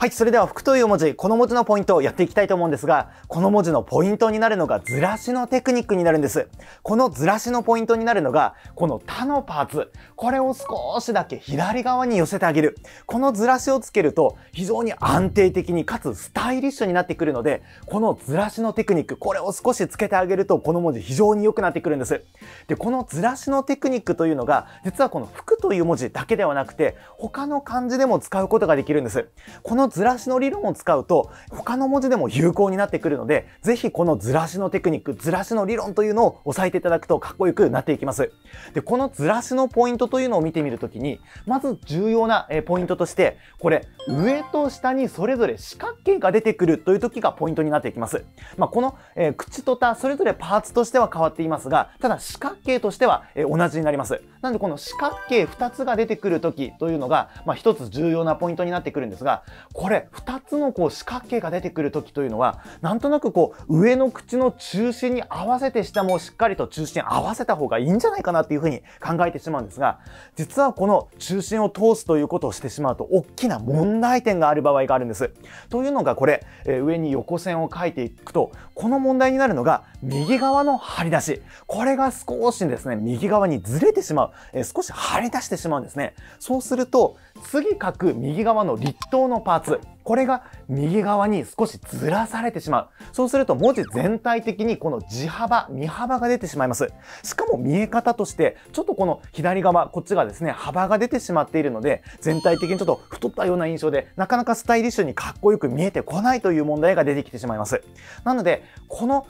はい、それでは副という文字、この文字のポイントをやっていきたいと思うんですが、この文字のポイントになるのがずらしのテクニックになるんです。このずらしのポイントになるのが、この他のパーツ、これを少しだけ左側に寄せてあげる。このずらしをつけると非常に安定的にかつスタイリッシュになってくるので、このずらしのテクニック、これを少しつけてあげるとこの文字非常に良くなってくるんです。で、このずらしのテクニックというのが、実はこの副という文字だけではなくて、他の漢字でも使うことができるんです。このずらしの理論を使うと他の文字でも有効になってくるので、ぜひこのずらしのテクニック、ずらしの理論というのを押さえていただくとかっこよくなっていきます。で、このずらしのポイントというのを見てみるときに、まず重要なポイントとして、これ上と下にそれぞれ四角形が出てくるという時がポイントになっていきます。この口とたそれぞれパーツとしては変わっていますが、ただ四角形としては同じになります。なのでこの四角形2つが出てくる時というのが一つ重要なポイントになってくるんですが、これ2つのこう四角形が出てくる時というのは、なんとなくこう上の口の中心に合わせて下もしっかりと中心合わせた方がいいんじゃないかなっていうふうに考えてしまうんですが、実はこの中心を通すということをしてしまうと大きな問題点がある場合があるんです。というのが、これ上に横線を描いていくと、この問題になるのが右側の張り出し、これが少しですね右側にずれてしまう、少し張り出してしまうんですね。そうすると次書く右側の立頭のパーツ、これが右側に少しずらされてしまう。そうすると文字全体的にこの字幅、見幅が出てしまいます。しかも見え方としてちょっとこの左側、こっちがですね幅が出てしまっているので、全体的にちょっと太ったような印象で、なかなかスタイリッシュにかっこよく見えてこないという問題が出てきてしまいます。なのでこの、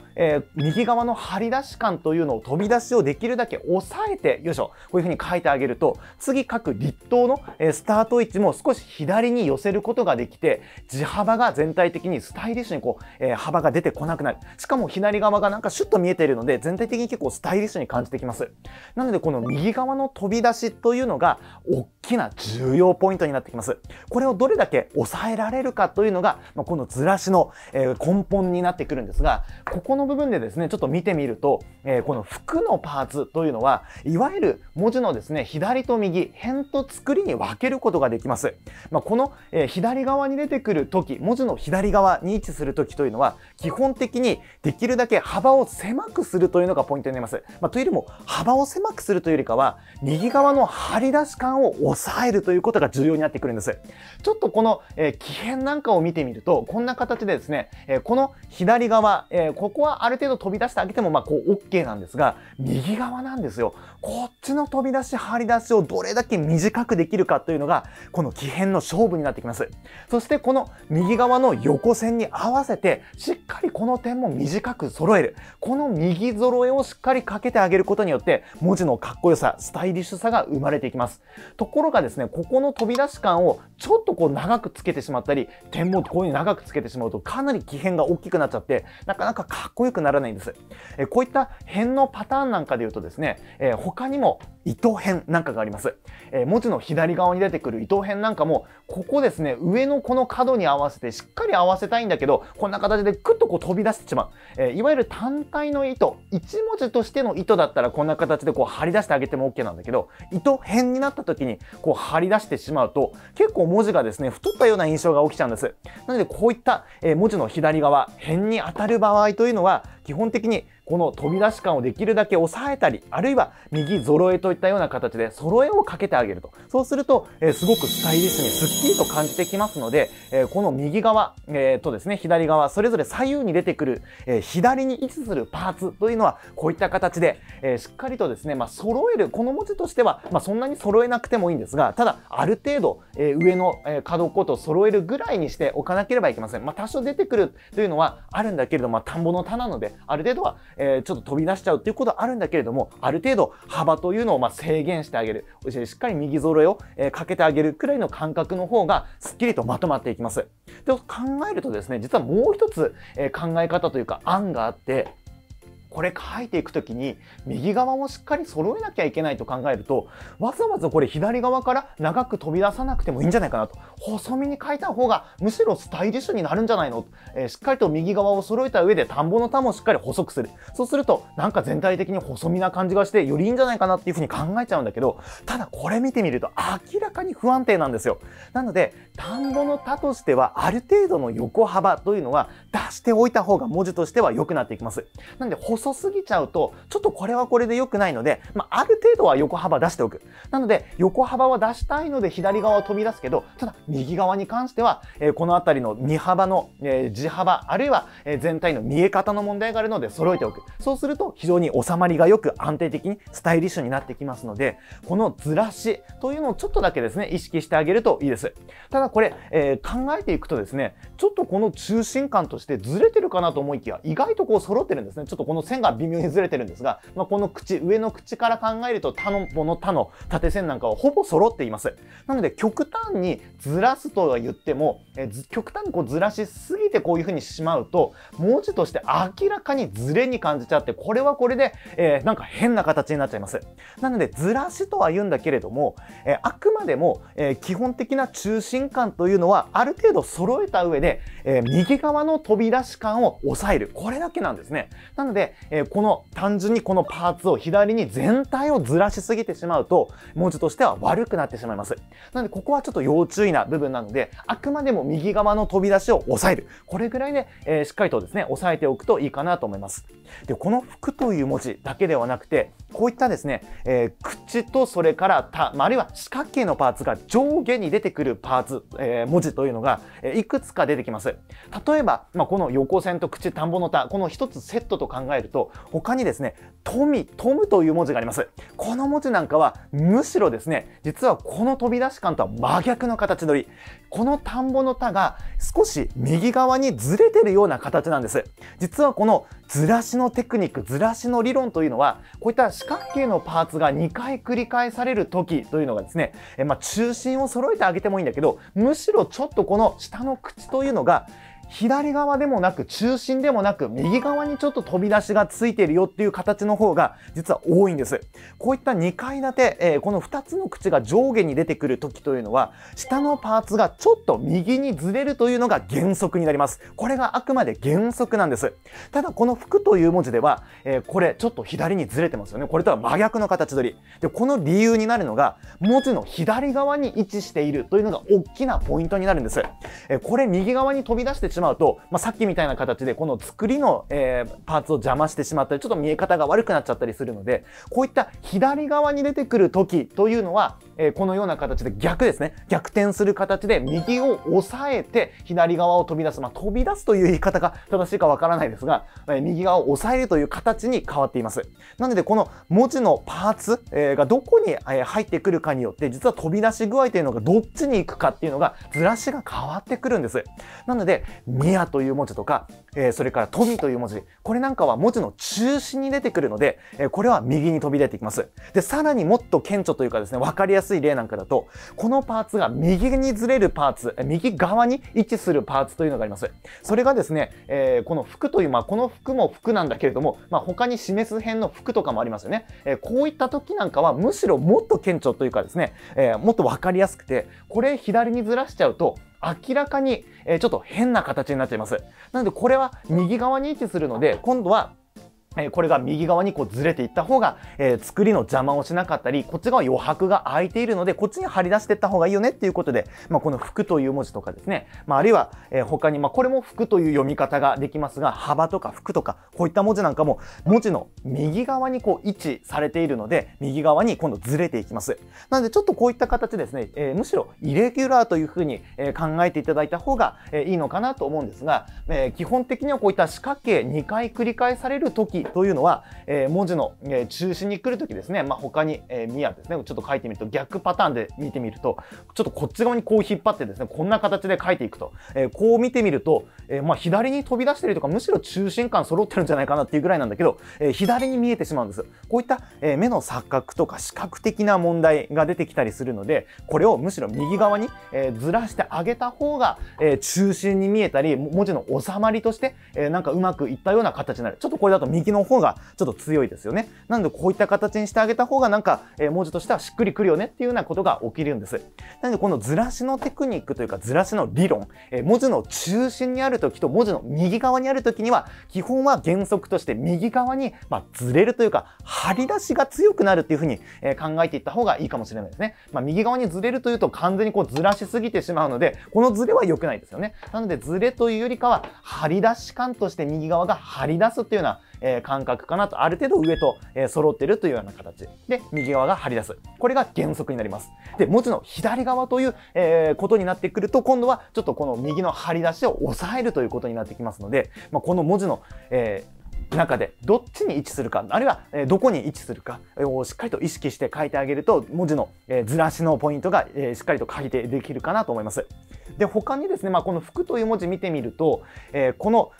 右側の張り出し感というのを、飛び出しをできるだけ押さえて、よいしょ、こういう風に書いてあげると、次書く立頭のスタート位置も少し左に寄せることができて、字幅が全体的にスタイリッシュにこう、幅が出てこなくなる。しかも左側がなんかシュッと見えているので、全体的に結構スタイリッシュに感じてきます。なのでこの右側の飛び出しというのが大きな重要ポイントになってきます。これをどれだけ抑えられるかというのが、このずらしの根本になってくるんですが、ここの部分でですねちょっと見てみると、この副のパーツというのは、いわゆる文字のですね左と右、辺と作りに分けることができます。この左側に出てくる時、文字の左側に位置する時というのは、基本的にできるだけ幅を狭くするというのがポイントになります。というよりも幅を狭くするというよりかは、右側の張り出し感を抑えるということが重要になってくるんです。ちょっとこの木片なんかを見てみると、こんな形でですね、この左側、ここはある程度飛び出してあげてもこう OK なんですが、右側なんですよ。こっちの飛び出し、張り出しをどれだけ短くできるかというのが、この木片の勝負になってきます。そしてこの右側の横線に合わせて、しっかりこの点も短く揃える。この右揃えをしっかりかけてあげることによって、文字のかっこよさ、スタイリッシュさが生まれていきます。ところがですね、ここの飛び出し感をちょっとこう長くつけてしまったり、点もこういう長くつけてしまうと、かなり木片が大きくなっちゃって、なかなかかっこよくならないんです。こういった辺のパターンなんかでいうとですね、他にも糸辺なんかがあります。文字の左側に出てくる糸辺なんかも、ここですね、上のこの角に合わせてしっかり合わせたいんだけど、こんな形でグッとこう飛び出してしまう。いわゆる単体の糸、一文字としての糸だったらこんな形でこう張り出してあげても OK なんだけど、糸辺になった時にこう張り出してしまうと、結構文字がですね太ったような印象が起きちゃうんです。なのでこういった文字の左側、辺に当たる場合というのは、基本的にこの飛び出し感をできるだけ抑えたり、あるいは右揃えといったような形で揃えをかけてあげると、そうするとすごくスタイリッシュにすっきりと感じてきますので、この右側とですね左側、それぞれ左右に出てくる左に位置するパーツというのは、こういった形でしっかりとですね揃える。この文字としてはそんなに揃えなくてもいいんですが、ただある程度上の角っこと揃えるぐらいにしておかなければいけません。多少出てくるというのはあるんだけれども、田んぼの田なのである程度はちょっと飛び出しちゃうっていうことはあるんだけれども、ある程度幅というのを制限してあげる。しっかり右揃えをかけてあげるくらいの感覚の方がすっきりとまとまっていきます。で、考えるとですね、実はもう一つ考え方というか案があって、これ書いていくときに右側もしっかり揃えなきゃいけないと考えると、わざわざこれ左側から長く飛び出さなくてもいいんじゃないかなと。細身に書いた方がむしろスタイリッシュになるんじゃないの、しっかりと右側を揃えた上で田んぼの田もしっかり細くする。そうするとなんか全体的に細身な感じがしてよりいいんじゃないかなっていうふうに考えちゃうんだけど、ただこれ見てみると明らかに不安定なんですよ。なので田んぼの田としてはある程度の横幅というのは出しておいた方が文字としては良くなっていきます。なので細すぎちゃうとちょっとこれはこれで良くないので、ある程度は横幅出しておく。なので横幅は出したいので左側は飛び出すけど、ただ右側に関しては、この辺りの荷幅の、地幅あるいは、全体の見え方の問題があるので揃えておく。そうすると非常に収まりがよく安定的にスタイリッシュになってきますので、このずらしというのをちょっとだけですね意識してあげるといいです。ただこれ、考えていくとですね、ちょっとこの中心感としてずれてるかなと思いきや意外とこう揃ってるんですね。ちょっとこの線が微妙にずれてるんですが、この口上の口から考えると田んぼの田の縦線なんかはほぼ揃っています。なので極端にずらすとは言っても、極端にこうずらしすぎてこういう風にしまうと文字として明らかにずれに感じちゃって、これはこれで、なんか変な形になっちゃいます。なのでずらしとは言うんだけれども、あくまでも、基本的な中心感というのはある程度揃えた上で、右側の飛び出し感を抑える。これだけなんですね。なので、この単純にこのパーツを左に全体をずらしすぎてしまうと文字としては悪くなってしまいます。なのでここはちょっと要注意な部分なので、あくまでも右側の飛び出しを抑える。これぐらいで、しっかりとですね抑えておくといいかなと思います。で、この服という文字だけではなくて、こういったですね、口とそれから田、あるいは四角形のパーツが上下に出てくるパーツ、文字というのが、いくつか出てきます。例えば、この横線と口、田んぼの田、この一つセットと考えると、他にですね、富、トムという文字があります。この文字なんかはむしろですね、実はこの飛び出し感とは真逆の形取り。この田んぼの田が少し右側にずれてるような形なんです。実はこのずらしのテクニック、ずらしの理論というのは、こういった四角形のパーツが2回繰り返される時というのがですね、中心を揃えてあげてもいいんだけど、むしろちょっとこの下の口というのが、左側でもなく中心でもなく右側にちょっと飛び出しがついているよっていう形の方が実は多いんです。こういった2階建て、この2つの口が上下に出てくる時というのは下のパーツがちょっと右にずれるというのが原則になります。これがあくまで原則なんです。ただこの服という文字では、これちょっと左にずれてますよね。これとは真逆の形取り。で、この理由になるのが文字の左側に位置しているというのが大きなポイントになるんです。これ右側に飛び出してしまうと、さっきみたいな形でこの作りの、パーツを邪魔してしまったり、ちょっと見え方が悪くなっちゃったりするので、こういった左側に出てくる時というのは、このような形で逆ですね、逆転する形で右を押さえて左側を飛び出す、飛び出すという言い方が正しいかわからないですが、右側を押さえるという形に変わっています。なのでこの文字のパーツ、がどこに、入ってくるかによって、実は飛び出し具合というのがどっちに行くかっていうのがずらしが変わってくるんです。なので宮という文字とか、それから富という文字、これなんかは文字の中心に出てくるので、これは右に飛び出てきます。で、さらにもっと顕著というかですね、分かりやすい例なんかだと、このパーツが右にずれるパーツ、右側に位置するパーツというのがあります。それがですね、この服という、この服も服なんだけれども、他に示す辺の服とかもありますよね。こういった時なんかはむしろもっと顕著というかですね、もっと分かりやすくて、これ左にずらしちゃうと、明らかにちょっと変な形になっちゃいます。なのでこれは右側に位置するので、今度はこれが右側にこうずれていった方が、作りの邪魔をしなかったり、こっち側余白が空いているので、こっちに張り出していった方がいいよねっていうことで、この服という文字とかですね、あるいは、他に、これも服という読み方ができますが、幅とか服とか、こういった文字なんかも、文字の右側にこう位置されているので、右側に今度ずれていきます。なのでちょっとこういった形ですね、むしろイレギュラーというふうに考えていただいた方がいいのかなと思うんですが、基本的にはこういった四角形2回繰り返される時というのは、文字の中心に来るときですね、他に宮ですね、ちょっと書いてみると逆パターンで見てみると、ちょっとこっち側にこう引っ張ってですね、こんな形で書いていくと、こう見てみると、左に飛び出してるとか、むしろ中心感揃ってるんじゃないかなっていうぐらいなんだけど、左に見えてしまうんです。こういった目の錯覚とか視覚的な問題が出てきたりするので、これをむしろ右側にずらしてあげた方が中心に見えたり、文字の収まりとしてなんかうまくいったような形になる。ちょっとこれだと右きの方がちょっと強いですよね。なのでこういった形にしてあげた方がなんか文字としてはしっくりくるよねっていうようなことが起きるんです。なのでこのずらしのテクニックというかずらしの理論、文字の中心にある時と文字の右側にある時には基本は原則として右側にずれるというか張り出しが強くなるっていうふうに考えていった方がいいかもしれないですね。右側にずれるというと完全にこうずらしすぎてしまうのでこのずれは良くないですよね。なのでずれというよりかは張り出し感として右側が張り出すっていうような感覚かなと。ある程度上と揃ってるというような形で右側が張り出す、これが原則になります。で文字の左側ということになってくると今度はちょっとこの右の張り出しを抑えるということになってきますので、この文字の中でどっちに位置するかあるいはどこに位置するかをしっかりと意識して書いてあげると文字のずらしのポイントがしっかりと書いてできるかなと思います。で他にですね、この服という文字見てみるとこの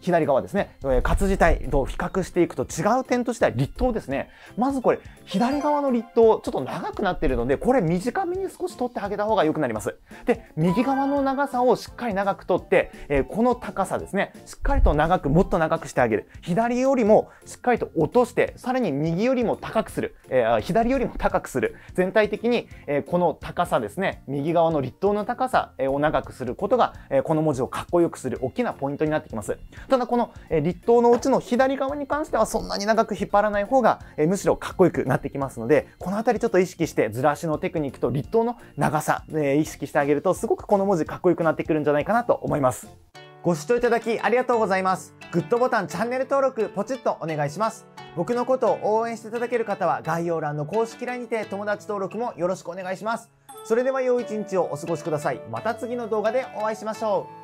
左側ですね、活字体と比較していくと違う点としては立刀ですね。まずこれ左側の立刀ちょっと長くなっているのでこれ短めに少し取ってあげた方が良くなります。で右側の長さをしっかり長く取って、この高さですねしっかりと長くもっと長くしてあげる。左よりもしっかりと落としてさらに右よりも高くする、左よりも高くする。全体的に、この高さですね右側の立刀の高さを長くすることが、この文字をかっこよくする大きなポイントになってきます。ただこの立刀のうちの左側に関してはそんなに長く引っ張らない方がむしろかっこよくなってきますので、この辺りちょっと意識してずらしのテクニックと立刀の長さ意識してあげるとすごくこの文字かっこよくなってくるんじゃないかなと思います。ご視聴いただきありがとうございます。グッドボタン、チャンネル登録ポチッとお願いします。僕のことを応援していただける方は概要欄の公式 LINE にて友達登録もよろしくお願いします。それでは良い一日をお過ごしください。また次の動画でお会いしましょう。